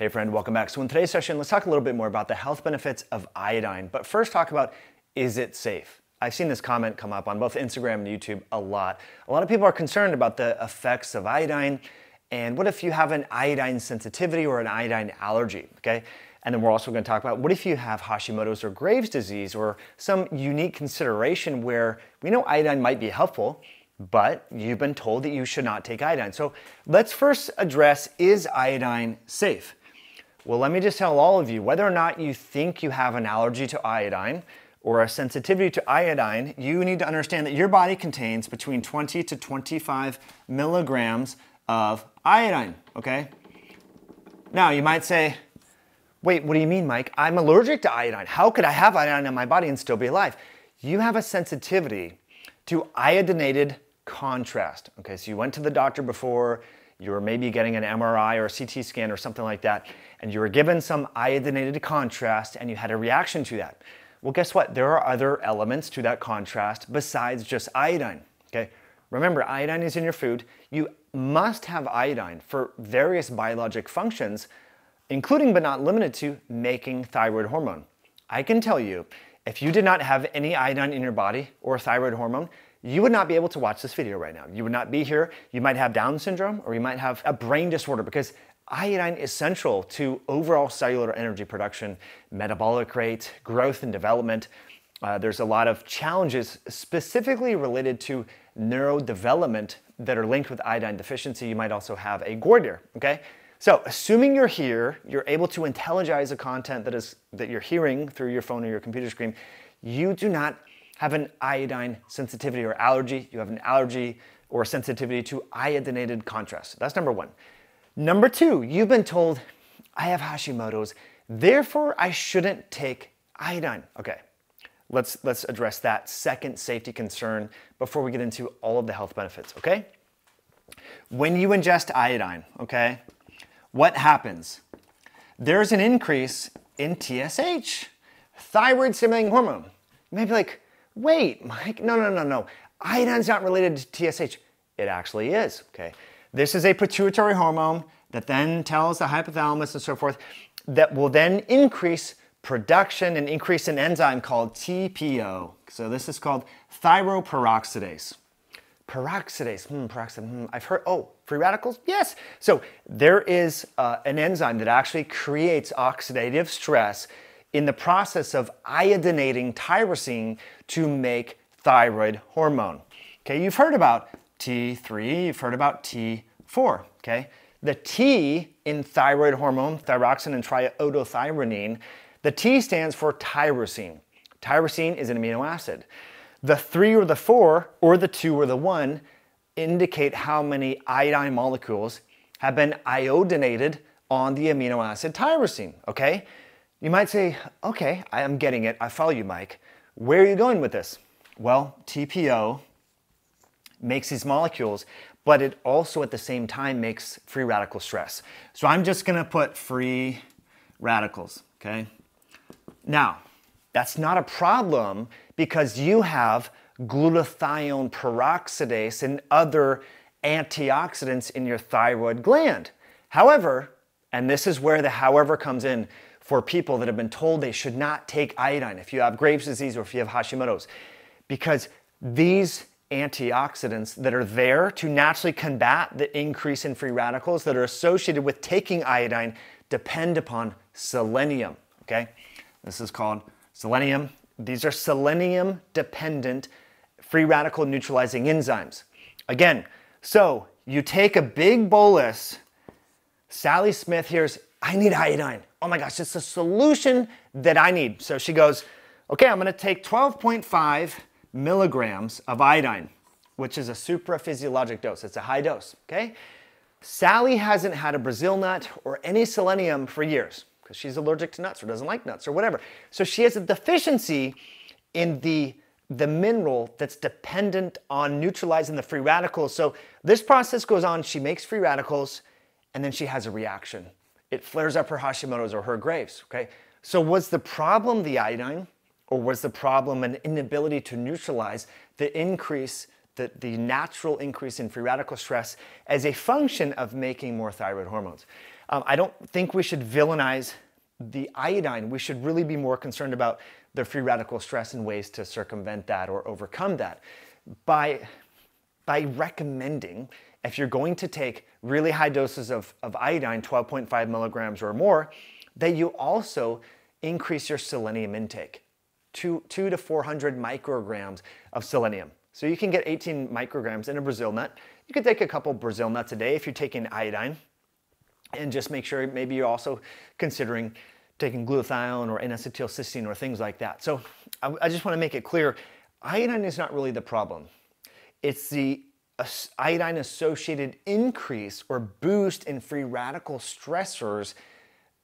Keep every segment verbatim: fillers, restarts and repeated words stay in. Hey friend, welcome back. So in today's session, let's talk a little bit more about the health benefits of iodine, but first talk about, is it safe? I've seen this comment come up on both Instagram and YouTube a lot. A lot of people are concerned about the effects of iodine, and what if you have an iodine sensitivity or an iodine allergy, okay? And then we're also gonna talk about what if you have Hashimoto's or Graves' disease or some unique consideration where we know iodine might be helpful, but you've been told that you should not take iodine. So let's first address, is iodine safe? Well, let me just tell all of you, whether or not you think you have an allergy to iodine or a sensitivity to iodine, you need to understand that your body contains between twenty to twenty-five milligrams of iodine, okay? Now, you might say, wait, what do you mean, Mike? I'm allergic to iodine. How could I have iodine in my body and still be alive? You have a sensitivity to iodinated contrast, okay? So you went to the doctor before, you were maybe getting an M R I or a C T scan or something like that, and you were given some iodinated contrast and you had a reaction to that. Well, guess what? There are other elements to that contrast besides just iodine, okay? Remember, iodine is in your food. You must have iodine for various biologic functions, including but not limited to making thyroid hormone. I can tell you, if you did not have any iodine in your body or thyroid hormone, you would not be able to watch this video right now. You would not be here. You might have Down syndrome or you might have a brain disorder because iodine is central to overall cellular energy production, metabolic rate, growth and development. Uh, there's a lot of challenges specifically related to neurodevelopment that are linked with iodine deficiency. You might also have a giardia, okay? So assuming you're here, you're able to intelligize the content that is that you're hearing through your phone or your computer screen, you do not have an iodine sensitivity or allergy. You have an allergy or sensitivity to iodinated contrast. That's number one. Number two, you've been told, I have Hashimoto's, therefore I shouldn't take iodine. Okay, let's, let's address that second safety concern before we get into all of the health benefits, okay? When you ingest iodine, okay, what happens? There's an increase in T S H, thyroid stimulating hormone. You may be like, wait, Mike, no, no, no, no. Iodine's not related to T S H. It actually is, okay? This is a pituitary hormone that then tells the hypothalamus and so forth that will then increase production and increase an enzyme called T P O. So this is called thyroperoxidase. Peroxidase, hmm, peroxidase, hmm, I've heard, oh, free radicals? Yes. So there is uh, an enzyme that actually creates oxidative stress in the process of iodinating tyrosine to make thyroid hormone. Okay, you've heard about T three, you've heard about T four, okay? The T in thyroid hormone, thyroxine and triiodothyronine, the T stands for tyrosine. Tyrosine is an amino acid. The three or the four, or the two or the one, indicate how many iodine molecules have been iodinated on the amino acid tyrosine, okay? You might say, okay, I am getting it. I follow you, Mike. Where are you going with this? Well, T P O makes these molecules, but it also at the same time makes free radical stress. So I'm just gonna put free radicals, okay? Now, that's not a problem because you have glutathione peroxidase and other antioxidants in your thyroid gland. However, and this is where the however comes in, for people that have been told they should not take iodine if you have Graves' disease or if you have Hashimoto's, because these antioxidants that are there to naturally combat the increase in free radicals that are associated with taking iodine depend upon selenium, okay? This is called selenium. These are selenium-dependent free radical neutralizing enzymes. Again, so you take a big bolus, Sally Smith hears, I need iodine. Oh my gosh, it's a solution that I need. So she goes, okay, I'm gonna take twelve point five milligrams of iodine, which is a supraphysiologic dose. It's a high dose, okay? Sally hasn't had a Brazil nut or any selenium for years because she's allergic to nuts or doesn't like nuts or whatever. So she has a deficiency in the, the mineral that's dependent on neutralizing the free radicals. So this process goes on, she makes free radicals, and then she has a reaction. It flares up her Hashimoto's or her Graves', okay? So was the problem the iodine, or was the problem an inability to neutralize the increase, the, the natural increase in free radical stress as a function of making more thyroid hormones? Um, I don't think we should villainize the iodine. We should really be more concerned about the free radical stress and ways to circumvent that or overcome that by, by recommending, if you're going to take really high doses of, of iodine, twelve point five milligrams or more, that you also increase your selenium intake, two, two to four hundred micrograms of selenium. So you can get eighteen micrograms in a Brazil nut. You could take a couple Brazil nuts a day if you're taking iodine, and just make sure maybe you're also considering taking glutathione or N-acetyl cysteine or things like that. So I, I just want to make it clear, iodine is not really the problem. It's the iodine-associated increase or boost in free radical stressors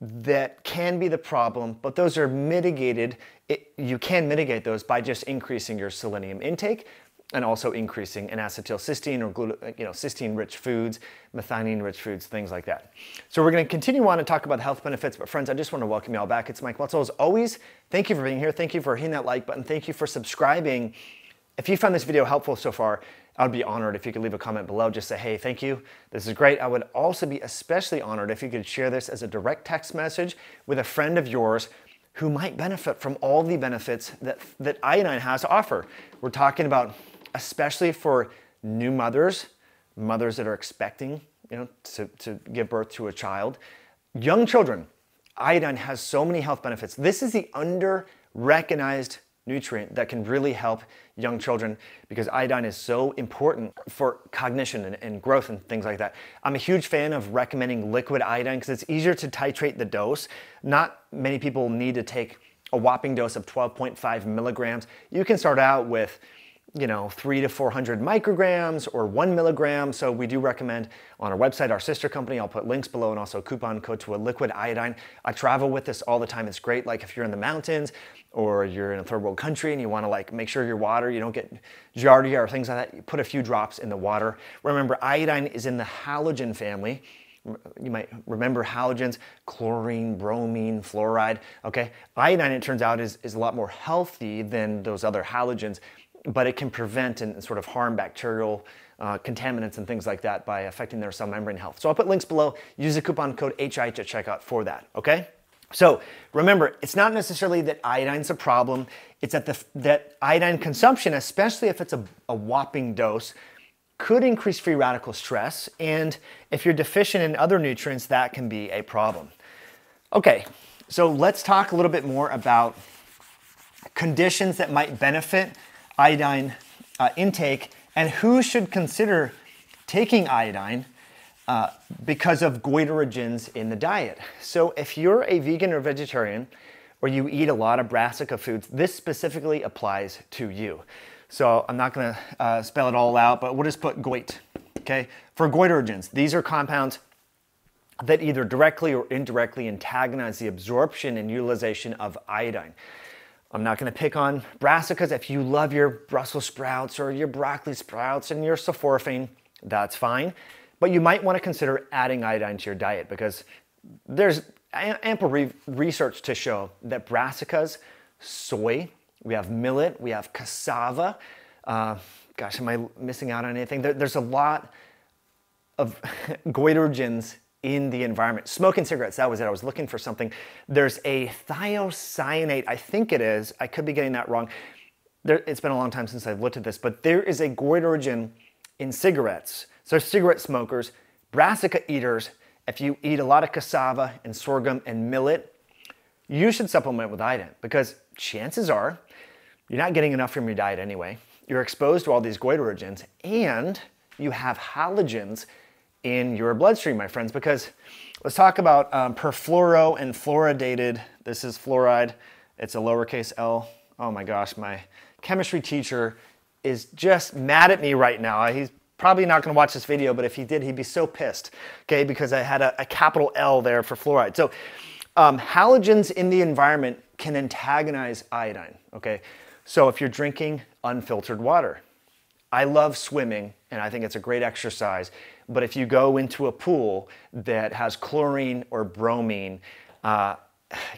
that can be the problem, but those are mitigated. It, you can mitigate those by just increasing your selenium intake and also increasing N-acetyl cysteine or glut you know, cysteine-rich foods, methionine-rich foods, things like that. So we're going to continue on and talk about the health benefits, but friends, I just want to welcome you all back. It's Mike Wetzel. As always, thank you for being here. Thank you for hitting that like button. Thank you for subscribing. If you found this video helpful so far, I'd be honored if you could leave a comment below. Just say, hey, thank you. This is great. I would also be especially honored if you could share this as a direct text message with a friend of yours who might benefit from all the benefits that, that iodine has to offer. We're talking about, especially for new mothers, mothers that are expecting, you know, to, to give birth to a child, young children, iodine has so many health benefits. This is the under-recognized nutrient that can really help young children because iodine is so important for cognition and, and growth and things like that. I'm a huge fan of recommending liquid iodine because it's easier to titrate the dose. Not many people need to take a whopping dose of twelve point five milligrams. You can start out with, you know, three to four hundred micrograms or one milligram. So we do recommend on our website, our sister company, I'll put links below and also a coupon code to a liquid iodine. I travel with this all the time. It's great. Like if you're in the mountains or you're in a third world country and you want to like make sure your water, you don't get giardia or things like that, you put a few drops in the water. Remember, iodine is in the halogen family. You might remember halogens, chlorine, bromine, fluoride. Okay. Iodine, it turns out, is, is a lot more healthy than those other halogens, but it can prevent and sort of harm bacterial uh, contaminants and things like that by affecting their cell membrane health. So I'll put links below. Use the coupon code H I H at checkout for that, okay? So remember, it's not necessarily that iodine's a problem. It's that, the, that iodine consumption, especially if it's a, a whopping dose, could increase free radical stress. And if you're deficient in other nutrients, that can be a problem. Okay, so let's talk a little bit more about conditions that might benefit iodine uh, intake and who should consider taking iodine uh, because of goitrogens in the diet. So if you're a vegan or vegetarian or you eat a lot of brassica foods, this specifically applies to you. So I'm not gonna uh, spell it all out, but we'll just put goit, okay? For goitrogens, these are compounds that either directly or indirectly antagonize the absorption and utilization of iodine. I'm not gonna pick on brassicas. If you love your Brussels sprouts or your broccoli sprouts and your sulforaphane, that's fine. But you might wanna consider adding iodine to your diet because there's ample re research to show that brassicas, soy, we have millet, we have cassava. Uh, gosh, am I missing out on anything? There, there's a lot of goitrogens in the environment. Smoking cigarettes, that was it. I was looking for something. There's a thiocyanate, I think it is. I could be getting that wrong. There, it's been a long time since I've looked at this, but there is a goitrogen in cigarettes. So cigarette smokers, brassica eaters, if you eat a lot of cassava and sorghum and millet, you should supplement with iodine because chances are you're not getting enough from your diet anyway. You're exposed to all these goitrogens and you have halogens in your bloodstream, my friends, because let's talk about um, perfluoro and fluoridated. This is fluoride. It's a lowercase L. Oh my gosh, my chemistry teacher is just mad at me right now. He's probably not gonna watch this video, but if he did, he'd be so pissed, okay? Because I had a, a capital L there for fluoride. So um, halogens in the environment can antagonize iodine, okay? So if you're drinking unfiltered water, I love swimming and I think it's a great exercise, but if you go into a pool that has chlorine or bromine, uh,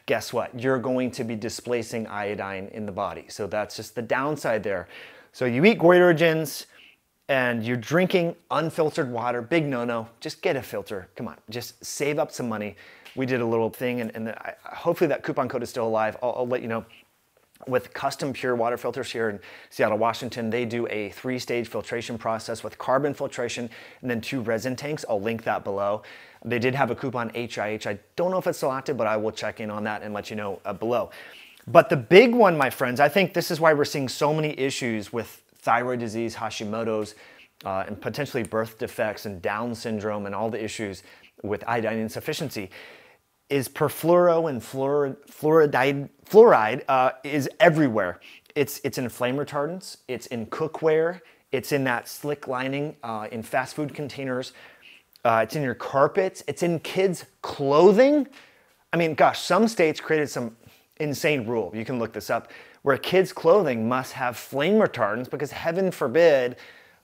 guess what? You're going to be displacing iodine in the body. So that's just the downside there. So you eat goitrogens, and you're drinking unfiltered water, big no-no, just get a filter. Come on, just save up some money. We did a little thing, and, and I, hopefully that coupon code is still alive. I'll, I'll let you know. With custom pure water filters here in Seattle, Washington, they do a three-stage filtration process with carbon filtration and then two resin tanks. I'll link that below. They did have a coupon, H I H. I don't know if it's still active, but I will check in on that and let you know uh, below. But the big one, my friends, I think this is why we're seeing so many issues with thyroid disease, Hashimoto's, uh, and potentially birth defects and Down syndrome and all the issues with iodine insufficiency, is perfluoro and fluor fluoride, fluoride uh, is everywhere. It's, it's in flame retardants, it's in cookware, it's in that slick lining, uh, in fast food containers, uh, it's in your carpets, it's in kids' clothing. I mean, gosh, some states created some insane rule, you can look this up, where kids' clothing must have flame retardants because heaven forbid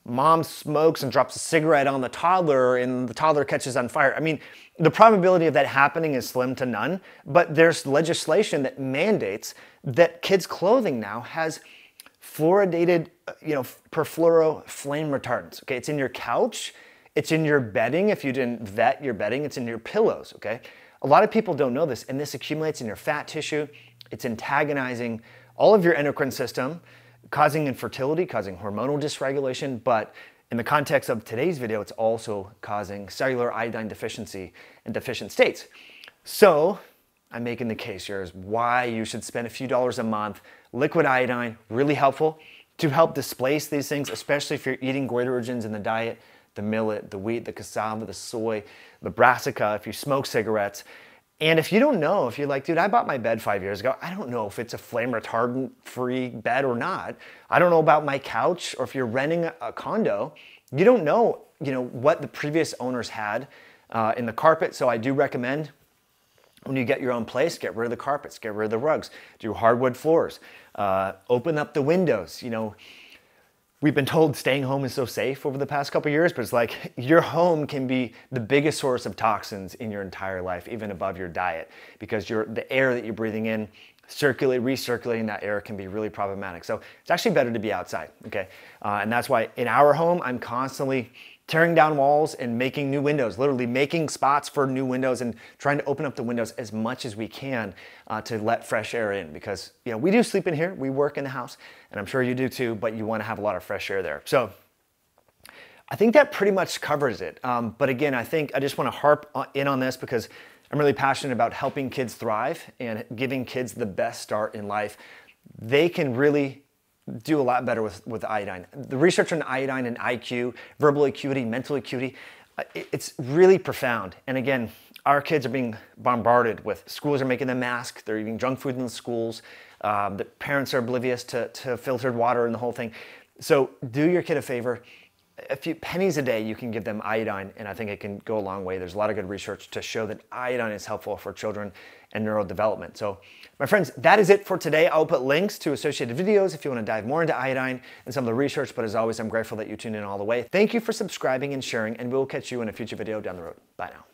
mom smokes and drops a cigarette on the toddler and the toddler catches on fire. I mean, the probability of that happening is slim to none, but there's legislation that mandates that kids' clothing now has fluoridated, you know, perfluoro flame retardants, okay? It's in your couch, it's in your bedding, if you didn't vet your bedding, it's in your pillows, okay? A lot of people don't know this, and this accumulates in your fat tissue, it's antagonizing all of your endocrine system, causing infertility, causing hormonal dysregulation, but in the context of today's video, it's also causing cellular iodine deficiency and deficient states. So I'm making the case here is why you should spend a few dollars a month. Liquid iodine, really helpful to help displace these things, especially if you're eating goitrogens in the diet, the millet, the wheat, the cassava, the soy, the brassica, if you smoke cigarettes. And if you don't know, if you're like, dude, I bought my bed five years ago, I don't know if it's a flame retardant free bed or not. I don't know about my couch, or if you're renting a condo, you don't know, you know, what the previous owners had uh, in the carpet. So I do recommend when you get your own place, get rid of the carpets, get rid of the rugs, do hardwood floors, uh, open up the windows. You know, we've been told staying home is so safe over the past couple years, but it's like your home can be the biggest source of toxins in your entire life, even above your diet, because you're, the air that you're breathing in, circulate, recirculating that air can be really problematic. So it's actually better to be outside, okay? Uh, and that's why in our home, I'm constantly tearing down walls and making new windows, literally making spots for new windows and trying to open up the windows as much as we can uh, to let fresh air in, because you know we do sleep in here, we work in the house, and I'm sure you do too, but you want to have a lot of fresh air there. So I think that pretty much covers it. Um, but again, I think I just want to harp in on this because I'm really passionate about helping kids thrive and giving kids the best start in life. They can really do a lot better with, with iodine. The research on iodine and I Q, verbal acuity, mental acuity, it's really profound. And again, our kids are being bombarded with, schools are making them mask, they're eating junk food in the schools, um, the parents are oblivious to, to filtered water and the whole thing. So do your kid a favor, a few pennies a day you can give them iodine, and I think it can go a long way. There's a lot of good research to show that iodine is helpful for children and neurodevelopment. So my friends, that is it for today. I'll put links to associated videos if you want to dive more into iodine and some of the research, but as always, I'm grateful that you tuned in all the way. Thank you for subscribing and sharing, and we'll catch you in a future video down the road. Bye now.